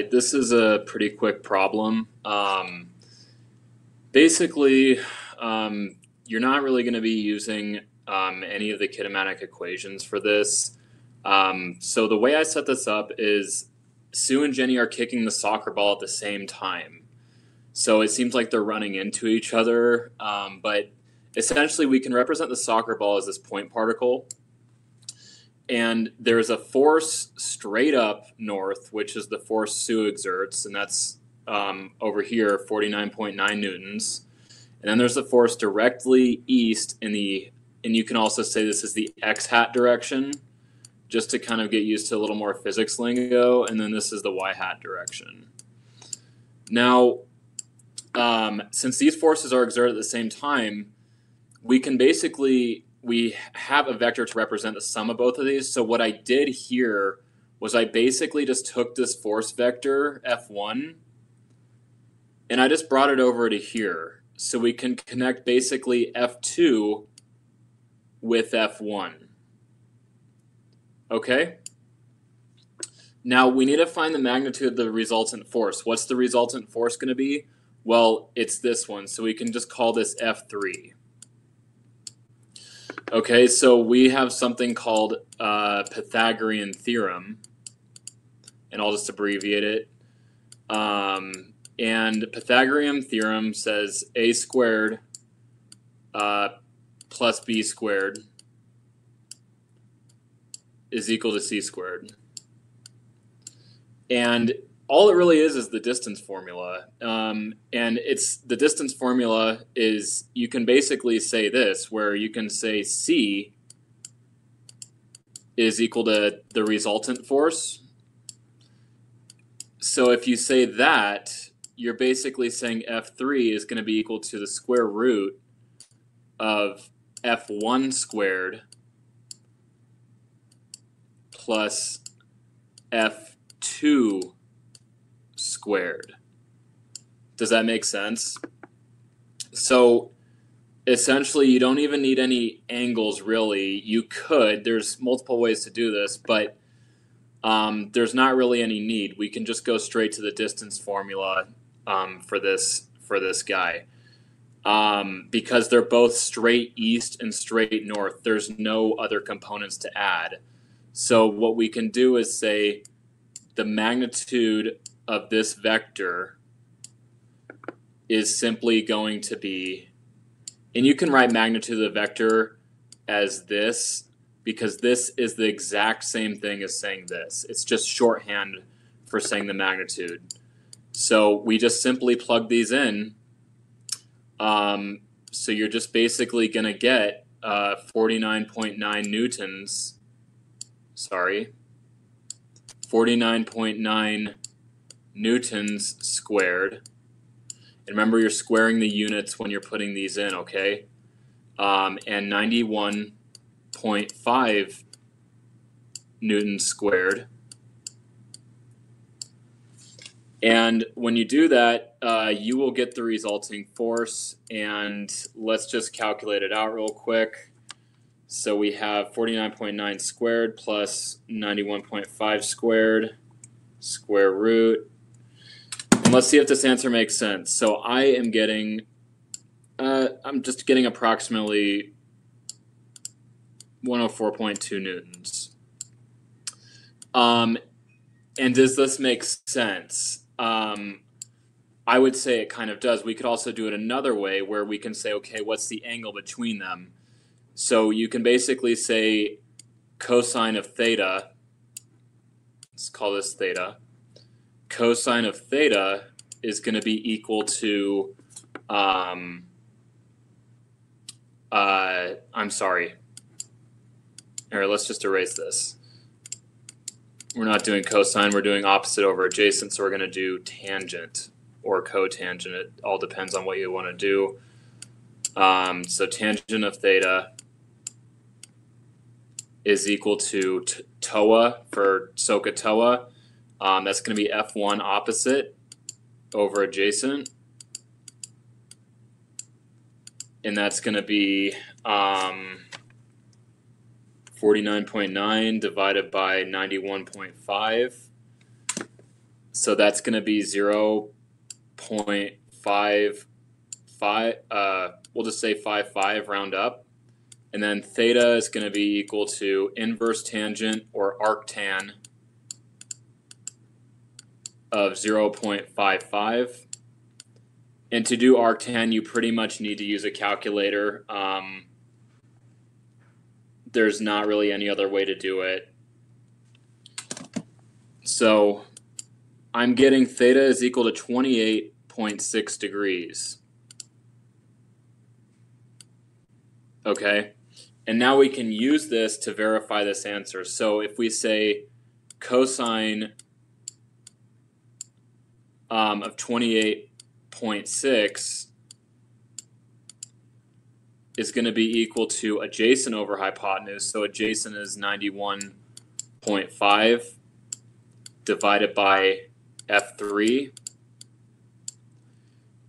right, this is a pretty quick problem. Basically, you're not really going to be using any of the kinematic equations for this. So the way I set this up is Sue and Jenny are kicking the soccer ball at the same time. So it seems like they're running into each other, but essentially we can represent the soccer ball as this point particle. And there's a force straight up north, which is the force Sue exerts, and that's over here, 49.9 newtons. And then there's the force directly east in the, and you can also say this is the x-hat direction, just to kind of get used to a little more physics lingo. And then this is the y-hat direction. Now, since these forces are exerted at the same time, we can basically, we have a vector to represent the sum of both of these. So what I did here was I basically just took this force vector, F1, and I just brought it over to here. So we can connect basically F2 with F1. Okay, now we need to find the magnitude of the resultant force. What's the resultant force going to be? Well, it's this one, so we can just call this F3. Okay, so we have something called Pythagorean theorem, and I'll just abbreviate it. And Pythagorean theorem says A squared plus B squared is equal to C squared. And all it really is the distance formula. And it's the distance formula is, you can basically say this, where you can say C is equal to the resultant force. So if you say that, you're basically saying F3 is going to be equal to the square root of F1 squared plus F2 squared. Does that make sense? So essentially you don't even need any angles really. You could, there's multiple ways to do this, but there's not really any need. We can just go straight to the distance formula for this guy. Because they're both straight east and straight north. There's no other components to add. So what we can do is say the magnitude of this vector is simply going to be, and you can write magnitude of the vector as this, because this is the exact same thing as saying this. It's just shorthand for saying the magnitude. So we just simply plug these in. So you're just basically going to get 49.9 newtons. Sorry, 49.9 newtons squared. And remember, you're squaring the units when you're putting these in, okay? And 91.5 newtons squared. And when you do that, you will get the resulting force. And let's just calculate it out real quick. So we have 49.9 squared plus 91.5 squared, square root. And let's see if this answer makes sense. So I am getting, I'm just getting approximately 104.2 newtons. And does this make sense? I would say it kind of does. We could also do it another way where we can say, okay, what's the angle between them? So you can basically say cosine of theta, let's call this theta, cosine of theta is going to be equal to, I'm sorry, all right, let's just erase this. We're not doing cosine, we're doing opposite over adjacent, so we're going to do tangent or cotangent. It all depends on what you want to do. So tangent of theta is equal to TOA for SOHCAHTOA. That's going to be F1 opposite over adjacent. And that's going to be 49.9 divided by 91.5. So that's going to be 0.55. We'll just say 55, round up. And then theta is going to be equal to inverse tangent or arctan of 0.55. And to do arctan, you pretty much need to use a calculator. There's not really any other way to do it. So I'm getting theta is equal to 28.6 degrees. Okay, and now we can use this to verify this answer. So if we say cosine of 28.6 is going to be equal to adjacent over hypotenuse. So adjacent is 91.5 divided by F3.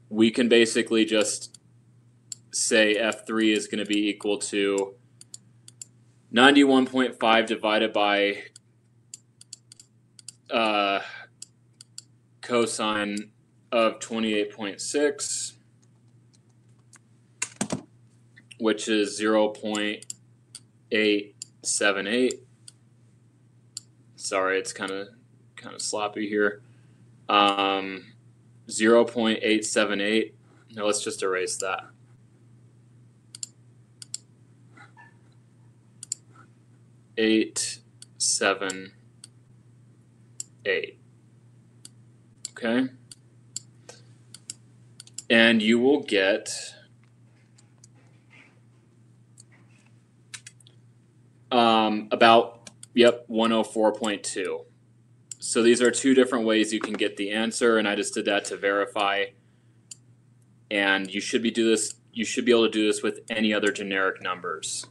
We can basically just say F3 is going to be equal to 91.5 divided by cosine of 28.6, which is 0.878. Sorry, it's kind of sloppy here. 0.878. Now let's just erase that. Okay, and you will get about 104.2. So these are two different ways you can get the answer, and I just did that to verify. And you should be able to do this with any other generic numbers.